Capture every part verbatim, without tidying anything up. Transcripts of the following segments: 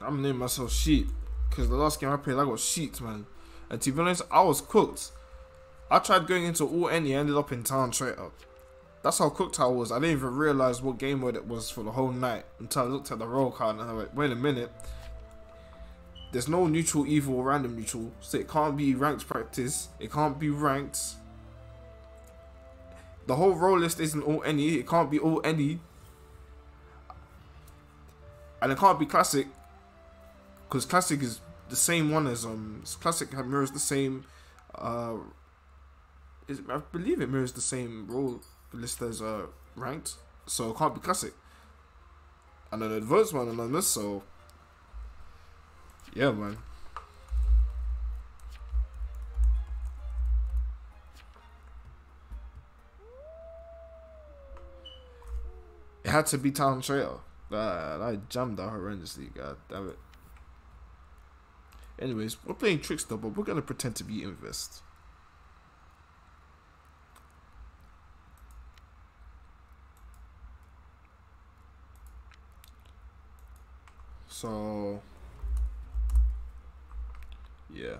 I'm naming myself Sheep, because the last game I played I got sheets, man. And to be honest, I was cooked. I tried going into all any, I ended up in town straight up. That's how cooked I was. I didn't even realise what game mode it was for the whole night until I looked at the roll card and I went, wait a minute. There's no neutral evil or random neutral, so it can't be ranked practice. It can't be ranked. The whole roll list isn't all any. It can't be all any. And it can't be classic, because classic is the same one as um. Classic mirrors the same. Uh, is, I believe it mirrors the same roll list as uh ranked, so it can't be classic. And an advanced one and on this, so. Yeah, man. It had to be Town Trail. Uh, I jammed that horrendously, god damn it. Anyways, we're playing Trickster, but we're gonna pretend to be Invest. So yeah.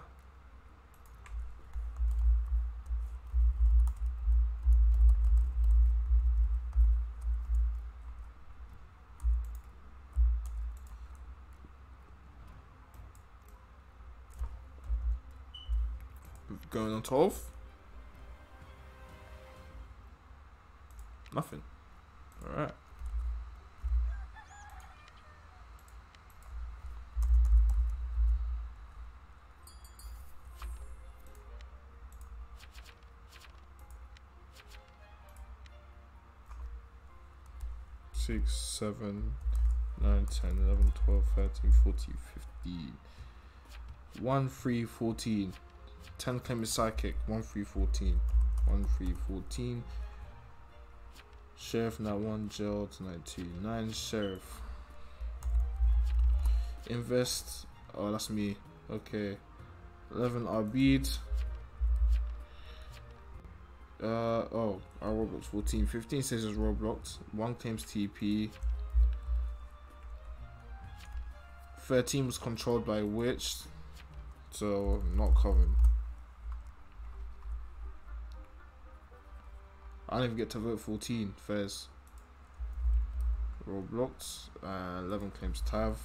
Going on twelve. Nothing. All right. six, seven, nine, ten, eleven, twelve, thirteen, fourteen, fifteen, one, three, fourteen. ten claiming sidekick, one, three, fourteen. one, three, fourteen. Sheriff, now one, jail, tonight two. nine, sheriff. Invest. Oh, that's me. Okay. eleven, Arbid. Uh, oh, our Roblox fourteen. fifteen says it's Roblox. one claims T P. thirteen was controlled by Witch. So, not covered. I didn't even get to vote fourteen. Fairs. Roblox. Uh, eleven claims Tav.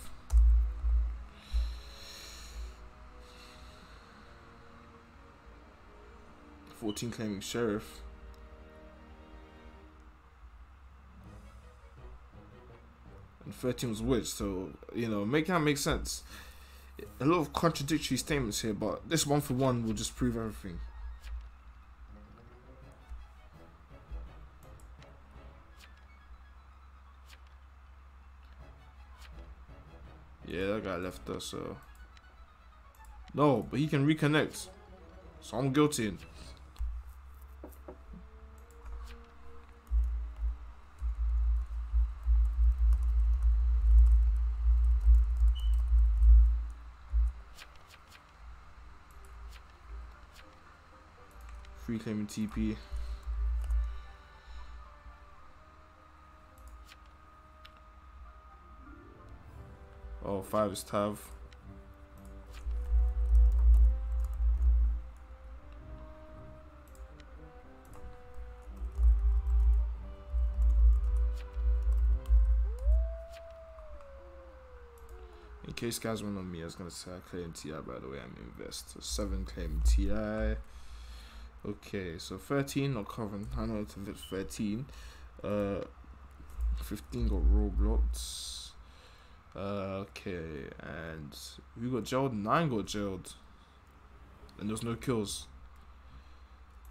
fourteen claiming Sheriff. And thirteen was Witch. So, you know, make that make sense. A lot of contradictory statements here, but this one for one will just prove everything. Yeah, that guy left us, so... No, but he can reconnect. So I'm guilty. Reclaiming T P. Oh, five is Tav. In case guys went on me, I was gonna say I claim T I, by the way, I'm Invest. So seven claim T I. Okay, so thirteen not covering. I know it's thirteen. Uh, fifteen got Roblox. Uh, okay, and who got jailed? Nine got jailed, and there was no kills.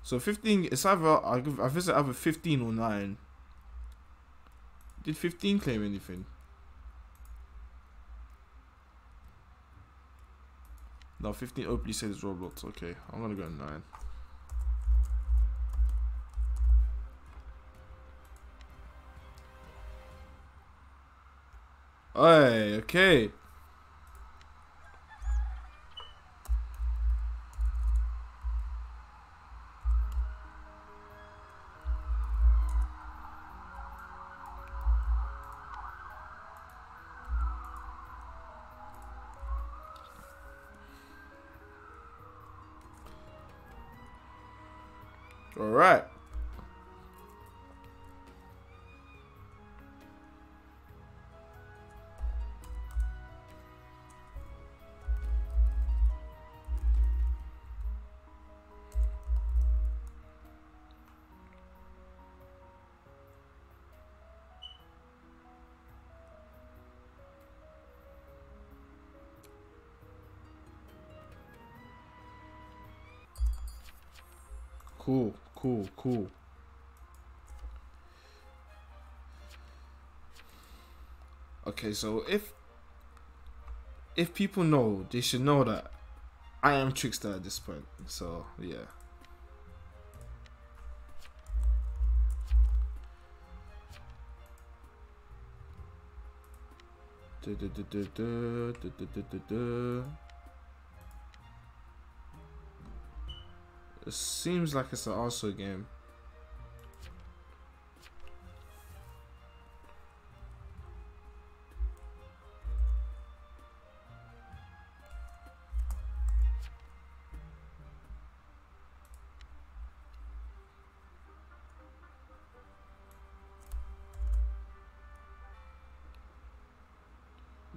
So fifteen. It's either I I visit either fifteen or nine. Did fifteen claim anything? No, fifteen openly says it's Roblox. Okay, I'm gonna go nine. Hey, okay. All right. Cool, cool, cool. Okay, so if if people know, they should know that I am Trickster at this point. So yeah. Du, du, du, du, du, du, du, du, du. It seems like it's an also game.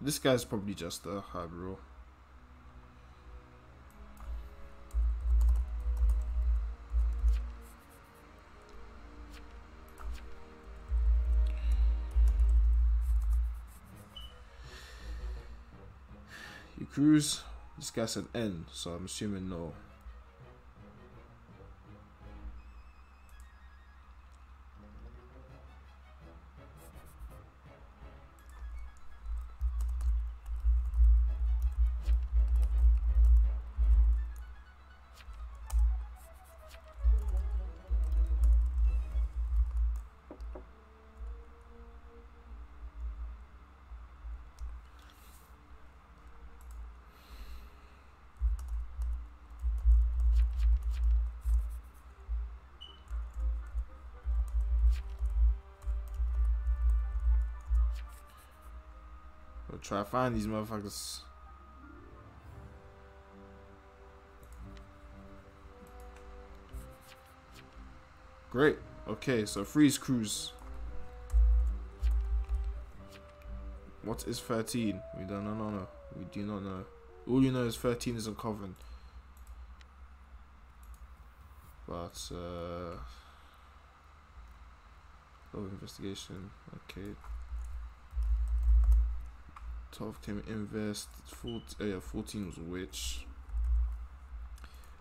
This guy's probably just a hard rule. Cruise, this guy said N, so I'm assuming no. Try to find these motherfuckers. Great. Okay, so freeze cruise. What is thirteen? We don't know. No, no. We do not know. All you know is thirteen is uncovered. But uh oh, investigation. Okay. twelve came invest, fourteen was witch.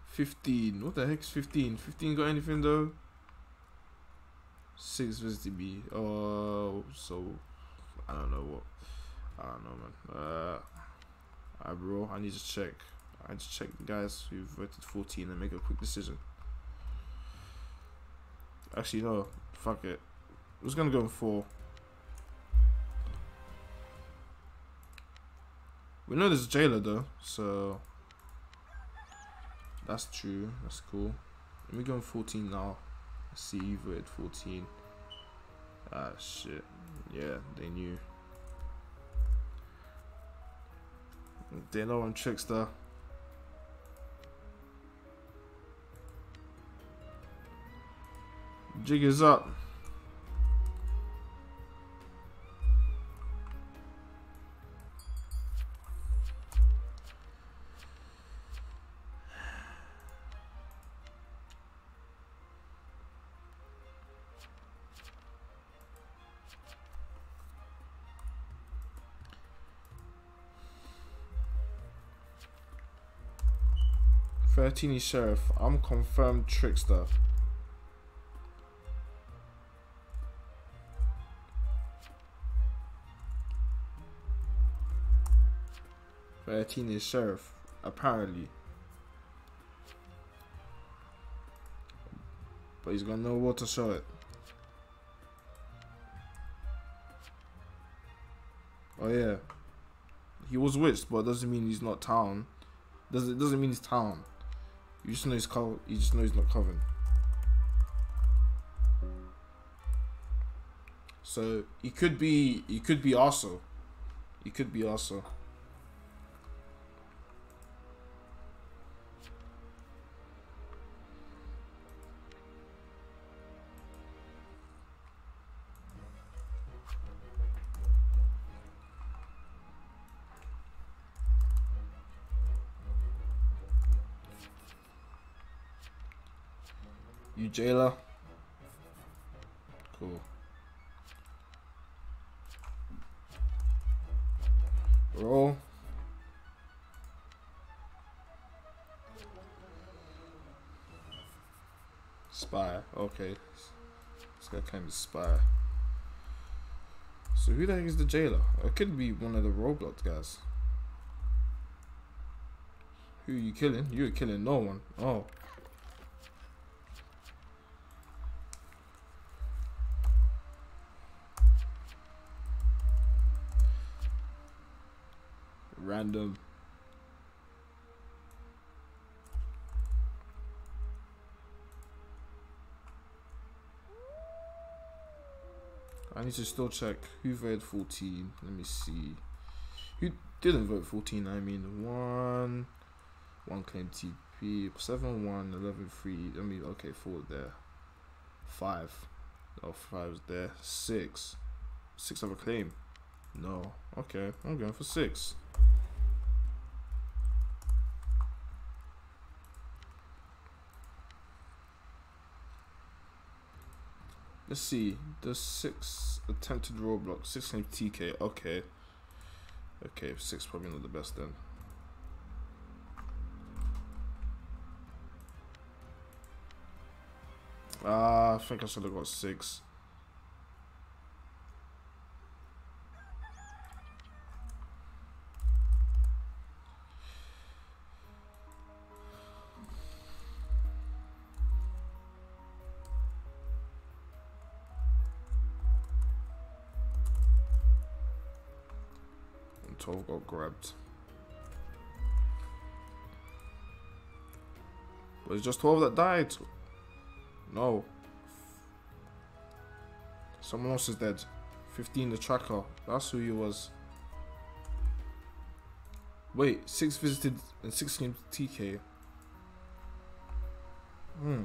fifteen, what the heck's fifteen? fifteen got anything though? six visited B. Oh, so I don't know what. I don't know, man. Uh, Alright, bro, I need to check. I need to check the guys who voted fourteen and make a quick decision. Actually, no, fuck it. I was gonna go with four. We know there's a jailer though, so that's true, that's cool. Let me go on fourteen now. Let's see, you voted fourteen. Ah, shit. Yeah, they knew. They know I'm Trickster. Jig is up. thirteen is sheriff. I'm confirmed Trickster. thirteen is sheriff, apparently. But he's got no nowhere to show it. Oh yeah. He was witched, but it doesn't mean he's not town. Doesn't doesn't mean he's town. You just know he's covered. You just know he's not covered. So he could be. He could be also. He could be also. You jailer. Cool. Roll. Spy. Okay. This guy claims spy. So who the heck is the jailer? It could be one of the Roblox guys. Who are you killing? You're killing no one. Oh. Random. I need to still check who voted fourteen. Let me see. Who didn't vote fourteen? I mean, one, one claimed T P, seven, one, eleven, three. I mean, okay, four there, five. Oh, five was there, six. Six have a claim. No, okay, I'm going for six. Let's see, the six attempted Roblox, six named T K, okay. Okay, six probably not the best then. Ah, uh, I think I should have got six. twelve got grabbed. But it's just twelve that died. No. Someone else is dead. fifteen the tracker. That's who he was. Wait, six visited and six came to T K. Hmm.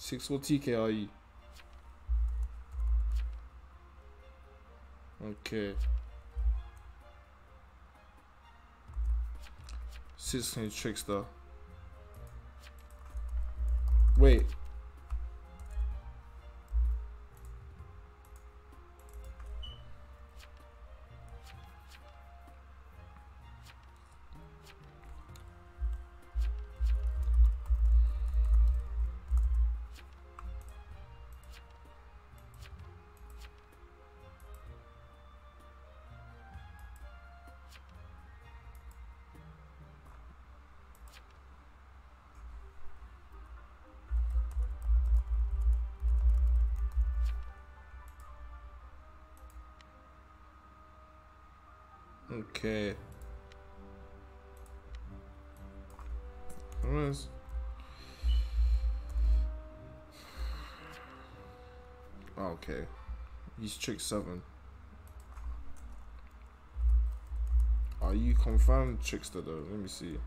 Six or T K I E. Okay. Six named Trickster. Wait. Okay. What is? Okay. He's trick seven. Are you confirmed trickster though? Let me see.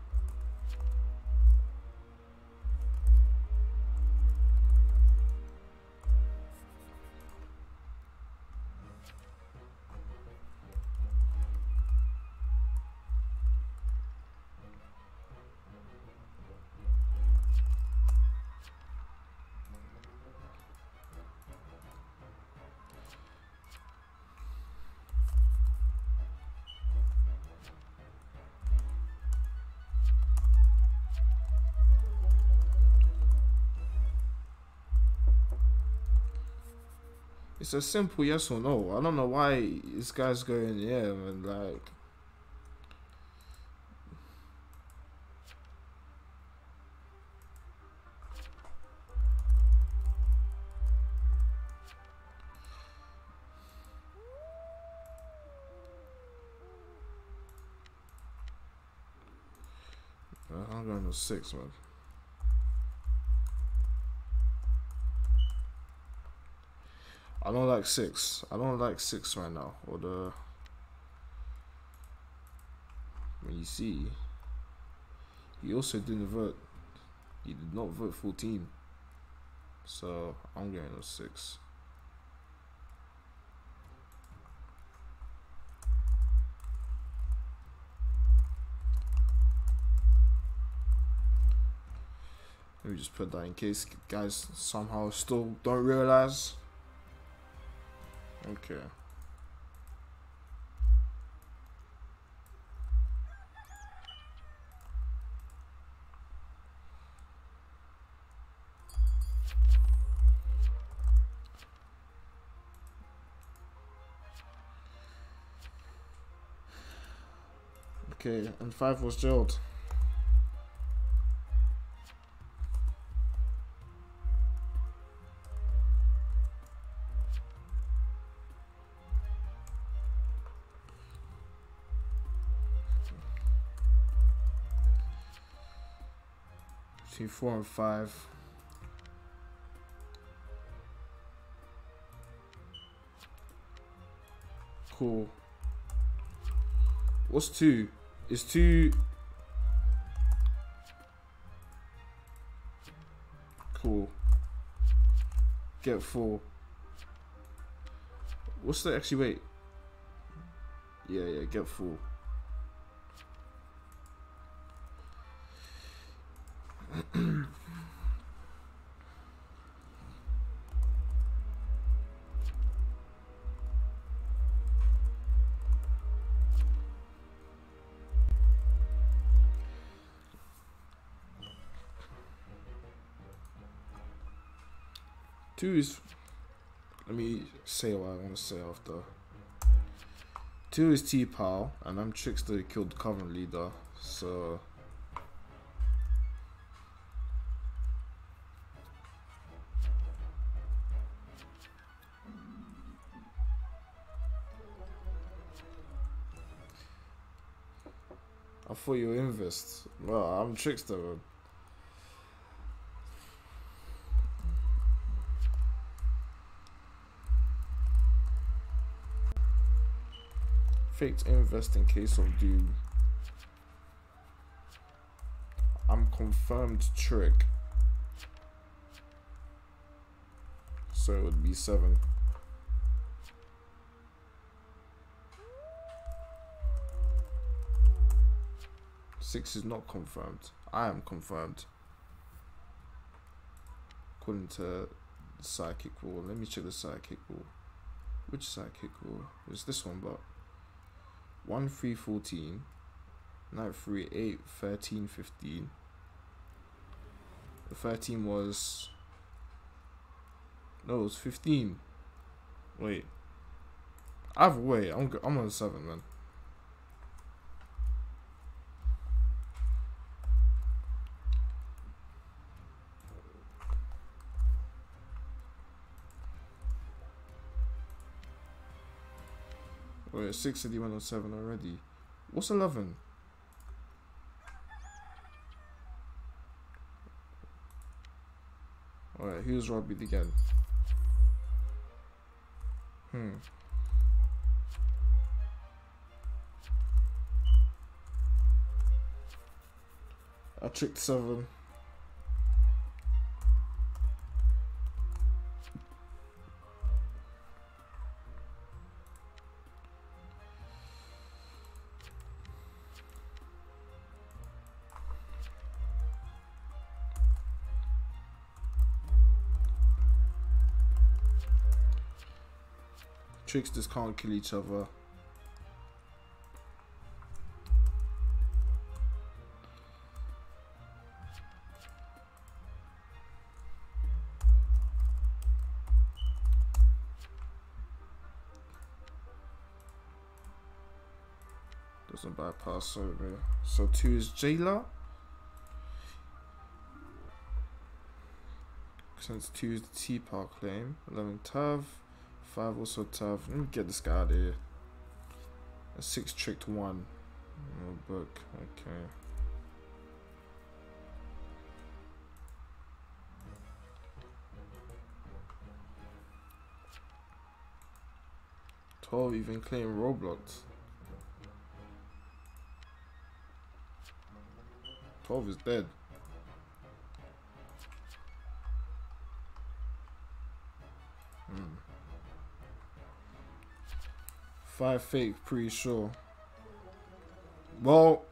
It's a simple yes or no. I don't know why this guy's going, yeah, man, like. I'm going to six, man. I don't like six. I don't like six right now. Or the when you see, he also didn't vote. He did not vote fourteen. so I'm getting a six. Let me just put that in case guys somehow still don't realize. Okay. Okay, and five was jailed. Between four and five. Cool. What's two? Is two cool? Get four. What's the actually wait? Yeah, yeah, get four. Two is, let me say what I want to say after. Two is T-Pow, and I'm Trickster who killed the Covenant leader, so. I thought you were invest. Well, I'm Trickster. Faked invest in case of doom. I'm confirmed trick. So it would be seven. Six is not confirmed. I am confirmed. According to the psychic rule. Let me check the psychic rule. Which psychic rule? It's this one, but one three fourteen, nine three eight, thirteen fifteen. The thirteen was no, it was fifteen. Wait, I've wait. I'm go I'm on seven, man. six and he went on seven already. What's eleven? Alright, who's Robbie again? Hmm. I tricked seven. Tricksters can't kill each other. Doesn't bypass over. So two is jailer. Since two is the T-Pow claim. eleven Tav. Five was so tough. Let me get this guy out of here. A six tricked one. No book. Okay. Twelve even claim Roblox. Twelve is dead. Five fake, pretty sure. Well,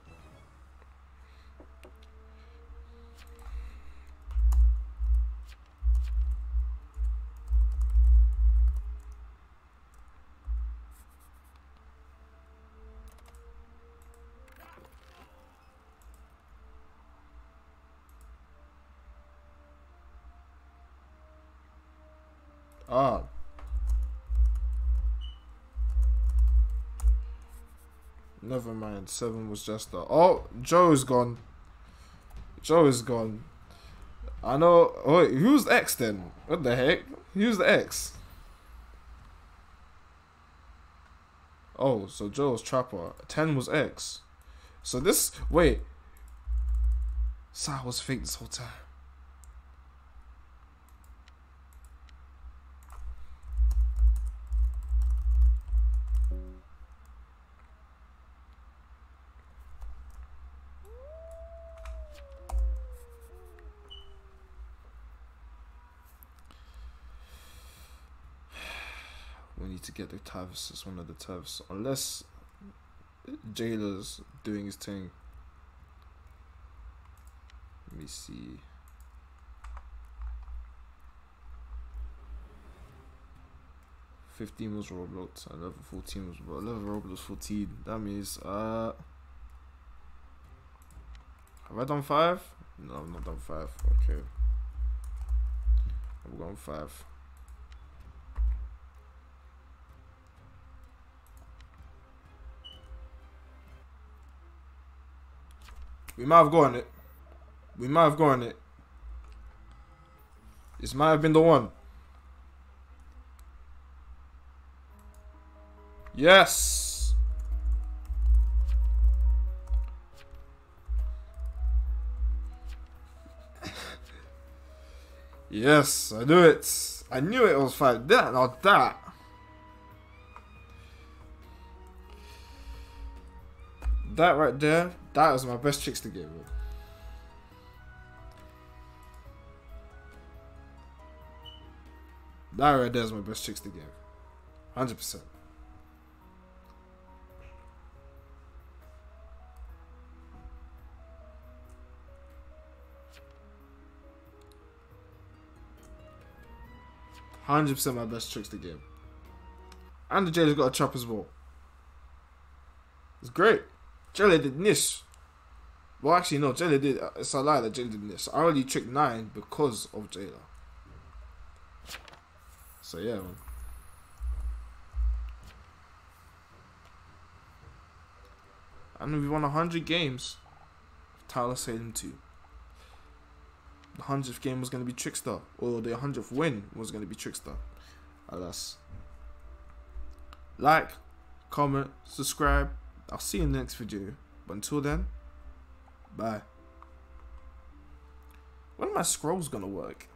ah. Never mind, seven was just a... Oh, Joe is gone. Joe is gone. I know... Oh, wait, who's the X then? What the heck? Who's the X? Oh, so Joe was Trapper. ten was X. So this... Wait. Sai was fake this whole time. To get the Tavs, it's one of the Tavs, unless Jailer's doing his thing. Let me see. fifteen was Roblox, and level fourteen was well, level Roblox fourteen. That means, uh, have I done five? No, I've not done five. Okay, I've gone five. We might have gotten it. We might have gotten it. This might have been the one. Yes. Yes, I knew it. I knew it was five. That, not that. That right there, that was my best tricks to get with. That right there is my best tricks to get with. one hundred percent. one hundred percent my best tricks to get with. And the Jailer's got a trap as well. It's great. Jelly did this. Well, actually, no, Jelly did. It's a lie that Jelly did this. I already tricked nine because of Jailer. So, yeah, man. And we won one hundred games. Tyler Salem two. The hundredth game was going to be Trickster. Or the hundredth win was going to be Trickster. Alas. Like, comment, subscribe. I'll see you in the next video, but until then, bye. When are my scrolls gonna work?